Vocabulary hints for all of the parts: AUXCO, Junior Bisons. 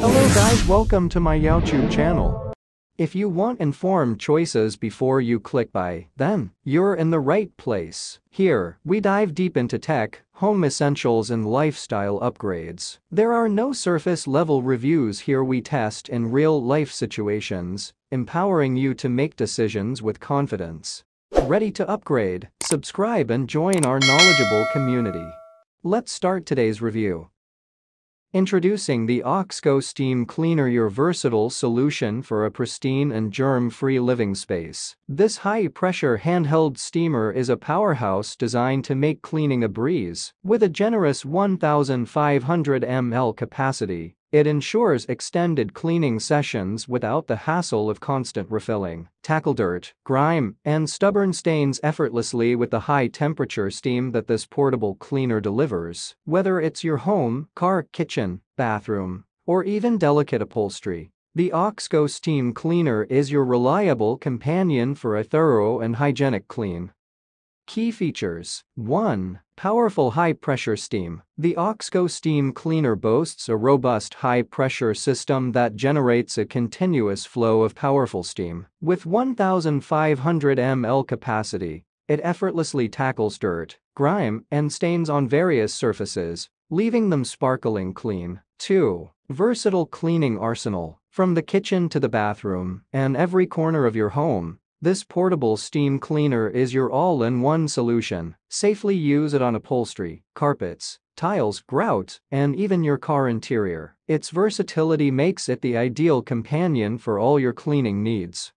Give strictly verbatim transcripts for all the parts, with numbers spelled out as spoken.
Hello guys, welcome to my YouTube channel. If you want informed choices before you click buy, then you're in the right place. Here, we dive deep into tech, home essentials and lifestyle upgrades. There are no surface level reviews here, we test in real life situations, empowering you to make decisions with confidence. Ready to upgrade? Subscribe and join our knowledgeable community. Let's start today's review. Introducing the AUXCO Steam Cleaner, your versatile solution for a pristine and germ-free living space. This high-pressure handheld steamer is a powerhouse designed to make cleaning a breeze. With a generous one thousand five hundred milliliter capacity, it ensures extended cleaning sessions without the hassle of constant refilling. Tackle dirt, grime, and stubborn stains effortlessly with the high-temperature steam that this portable cleaner delivers. Whether it's your home, car, kitchen, bathroom, or even delicate upholstery, the AUXCO Steam Cleaner is your reliable companion for a thorough and hygienic clean. Key features. one Powerful high-pressure steam. The AUXCO Steam Cleaner boasts a robust high-pressure system that generates a continuous flow of powerful steam. With one thousand five hundred milliliter capacity, it effortlessly tackles dirt, grime, and stains on various surfaces, leaving them sparkling clean. two Versatile cleaning arsenal. From the kitchen to the bathroom and every corner of your home, this portable steam cleaner is your all-in-one solution. Safely use it on upholstery, carpets, tiles, grout, and even your car interior. Its versatility makes it the ideal companion for all your cleaning needs.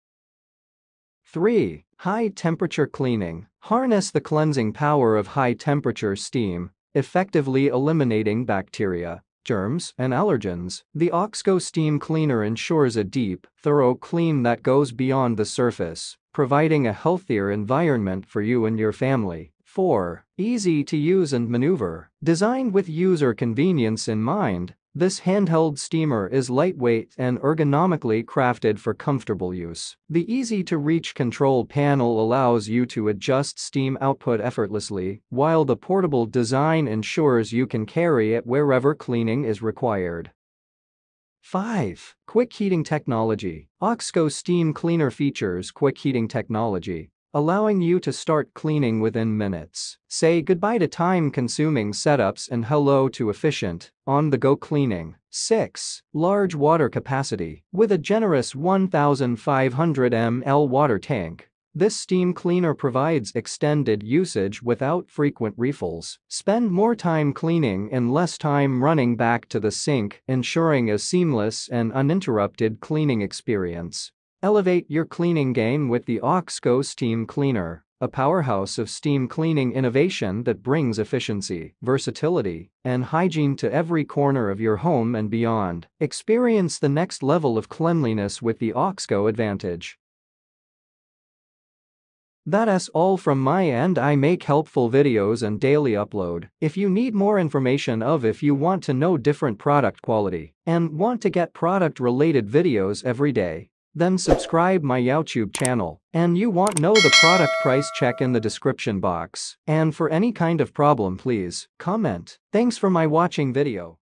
three High-temperature cleaning. Harness the cleansing power of high-temperature steam, effectively eliminating bacteria, germs, and allergens. The AUXCO Steam Cleaner ensures a deep, thorough clean that goes beyond the surface, providing a healthier environment for you and your family. four Easy to use and maneuver. Designed with user convenience in mind, this handheld steamer is lightweight and ergonomically crafted for comfortable use. The easy-to-reach control panel allows you to adjust steam output effortlessly, while the portable design ensures you can carry it wherever cleaning is required. five Quick heating technology. AUXCO Steam Cleaner features quick heating technology, allowing you to start cleaning within minutes. Say goodbye to time-consuming setups and hello to efficient, on-the-go cleaning. six Large water capacity. With a generous one thousand five hundred milliliter water tank, this steam cleaner provides extended usage without frequent refills. Spend more time cleaning and less time running back to the sink, ensuring a seamless and uninterrupted cleaning experience. Elevate your cleaning game with the AUXCO Steam Cleaner, a powerhouse of steam cleaning innovation that brings efficiency, versatility, and hygiene to every corner of your home and beyond. Experience the next level of cleanliness with the AUXCO Advantage. That's all from my end. I make helpful videos and daily upload. If you need more information of if you want to know different product quality and want to get product related videos every day, then subscribe my YouTube channel, and you won't know the product price. Check in the description box, and for any kind of problem please comment. Thanks for my watching video.